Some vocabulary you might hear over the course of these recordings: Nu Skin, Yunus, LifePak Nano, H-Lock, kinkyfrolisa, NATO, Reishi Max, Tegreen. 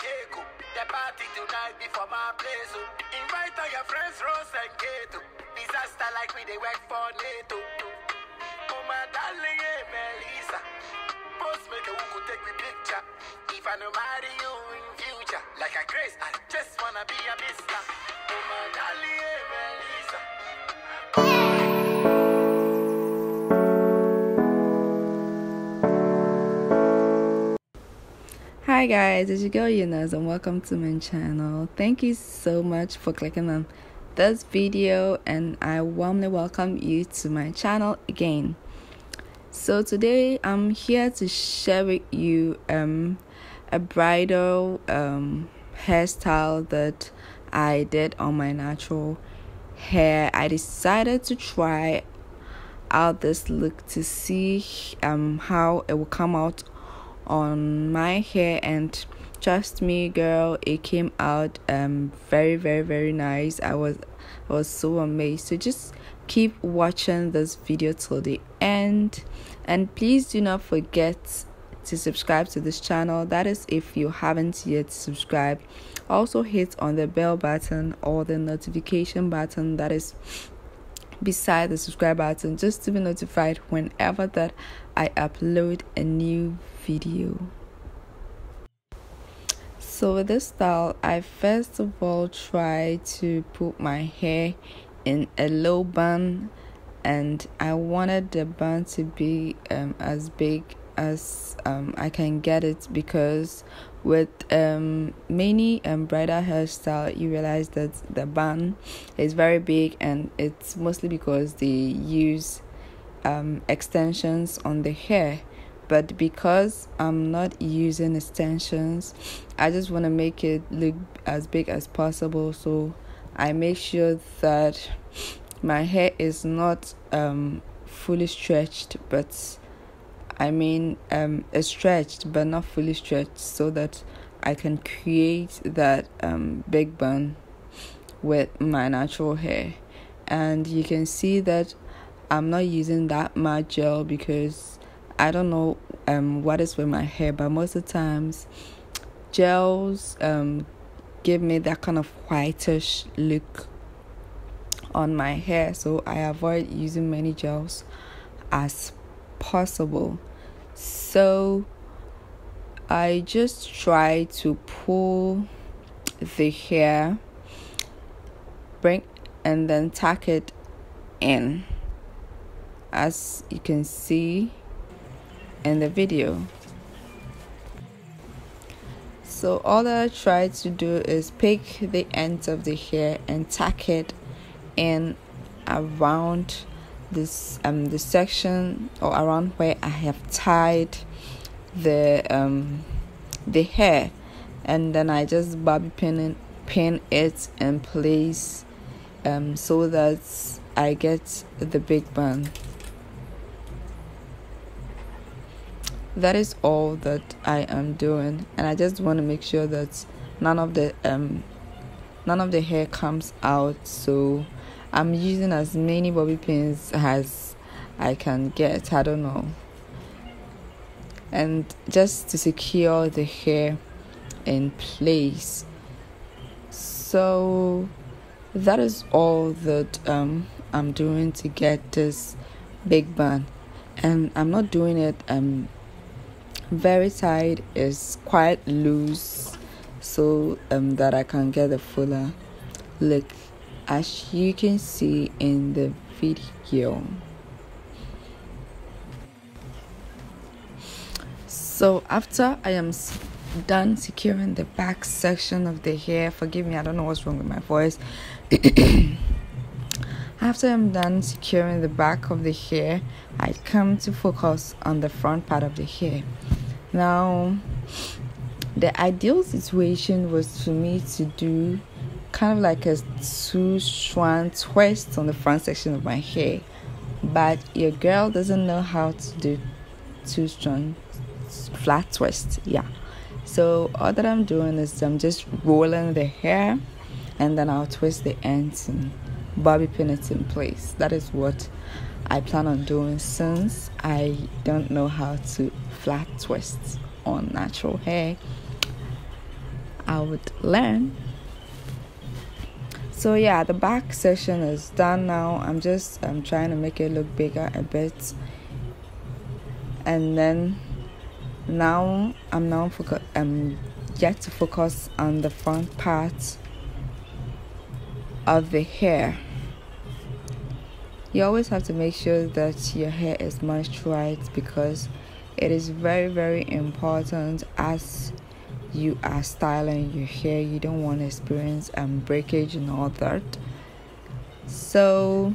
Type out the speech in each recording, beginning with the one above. Jacob. The party tonight before my place. So invite all your friends, Rose and Kato. Disaster like we they work for NATO. Come on, darling, hey, Melissa. Post me the who could take me picture. If I no marry you in future, like a grace, I just wanna be a mister. Come on, darling, hey, Melissa. Hi guys, it's your girl Yunus and welcome to my channel. Thank you so much for clicking on this video and I warmly welcome you to my channel again. So today I'm here to share with you a bridal hairstyle that I did on my natural hair. I decided to try out this look to see how it will come out on my hair, and trust me girl, it came out very, very, very nice. I was so amazed. So just keep watching this video till the end, and please do not forget to subscribe to this channel, that is if you haven't yet subscribed. Also hit on the bell button or the notification button that is beside the subscribe button, just to be notified whenever that I upload a new video. So with this style, I first of all try to put my hair in a low bun, and I wanted the bun to be as big as I can get it, because with many bridal hairstyle you realize that the bun is very big, and it's mostly because they use extensions on the hair. But because I'm not using extensions, I just want to make it look as big as possible, so I make sure that my hair is not fully stretched, but I mean it's stretched but not fully stretched, so that I can create that big bun with my natural hair. And you can see that I'm not using that much gel, because I don't know what is with my hair, but most of the times gels give me that kind of whitish look on my hair, so I avoid using many gels as possible. So I just try to pull the hair, bring and then tuck it in, as you can see in the video. So all that I try to do is pick the ends of the hair and tuck it in around this the section, or around where I have tied the hair, and then I just bobby pin it in place so that I get the big bun. That is all that I am doing, and I just want to make sure that none of the hair comes out, so I'm using as many bobby pins as I can get, I don't know, and just to secure the hair in place. So that is all that I'm doing to get this big bun, and I'm not doing it very tight, it's quite loose, so that I can get a fuller look, as you can see in the video. So after I am done securing the back section of the hair, forgive me, I don't know what's wrong with my voice. After I'm done securing the back of the hair, I come to focus on the front part of the hair. Now the ideal situation was for me to do kind of like a two-strand twist on the front section of my hair, but your girl doesn't know how to do two-strand flat twist, yeah. So all that I'm doing is I'm just rolling the hair, and then I'll twist the ends and bobby pin it in place. That is what I plan on doing, since I don't know how to flat twist on natural hair. I would learn. So yeah, the back section is done now. I'm trying to make it look bigger a bit, and then now I'm yet to focus on the front part of the hair. You always have to make sure that your hair is moisturized, because it is very, very important as you are styling your hair. You don't want to experience breakage and all that. So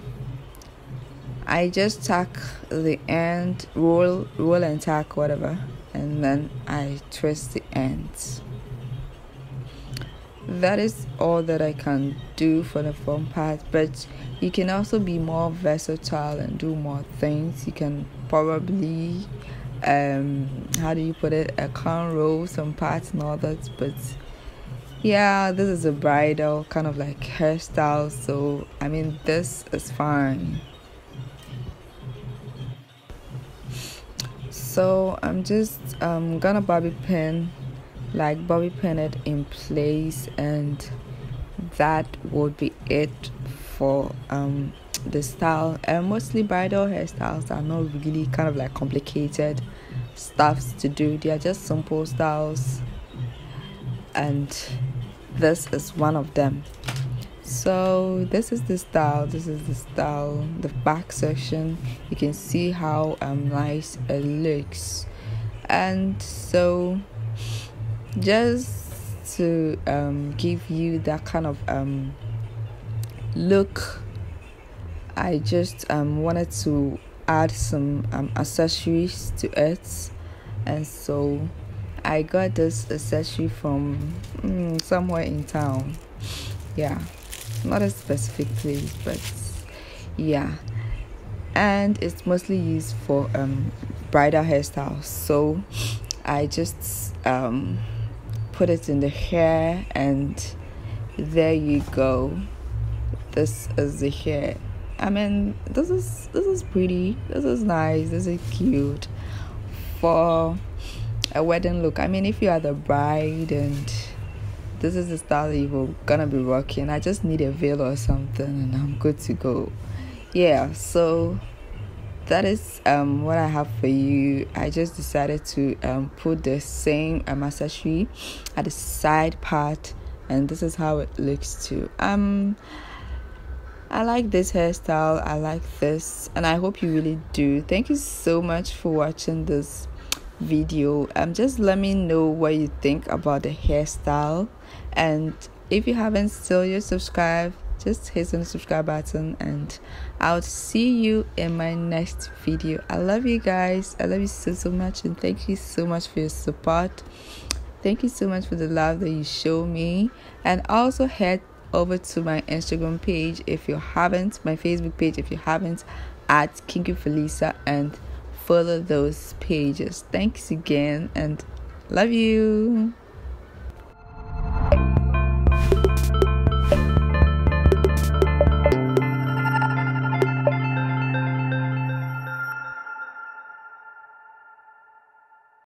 I just tack the end, roll and tack, whatever, and then I twist the ends. That is all that I can do for the front part, but you can also be more versatile and do more things. You can probably a cornrow, some parts and all that. But yeah, this is a bridal kind of like hairstyle, so I mean, this is fine. So I'm just gonna bobby pin it in place, and that would be it for the style. And mostly bridal hairstyles are not really kind of like complicated stuffs to do. They are just simple styles, and this is one of them. So this is the style, the back section. You can see how nice it looks. And so just to give you that kind of look, I just wanted to add some accessories to it. And so I got this accessory from somewhere in town. Yeah, not a specific place, but yeah, and it's mostly used for bridal hairstyles. So I just put it in the hair, and there you go. This is the hair. I mean, this is pretty, this is nice, this is cute for a wedding look. I mean, if you are the bride and this is the style that you're gonna be rocking, I just need a veil or something and I'm good to go. Yeah, so that is what I have for you. I just decided to put the same accessory at the side part, and this is how it looks too. I like this hairstyle, I like this, and I hope you really do. Thank you so much for watching this video. Just let me know what you think about the hairstyle, and if you haven't still yet subscribed, just hit on the subscribe button, and I'll see you in my next video. I love you guys, I love you so much, and thank you so much for your support. Thank you so much for the love that you show me. And also head over to my Instagram page if you haven't, my Facebook page if you haven't, at kinkyfrolisa, and follow those pages. Thanks again, and love you.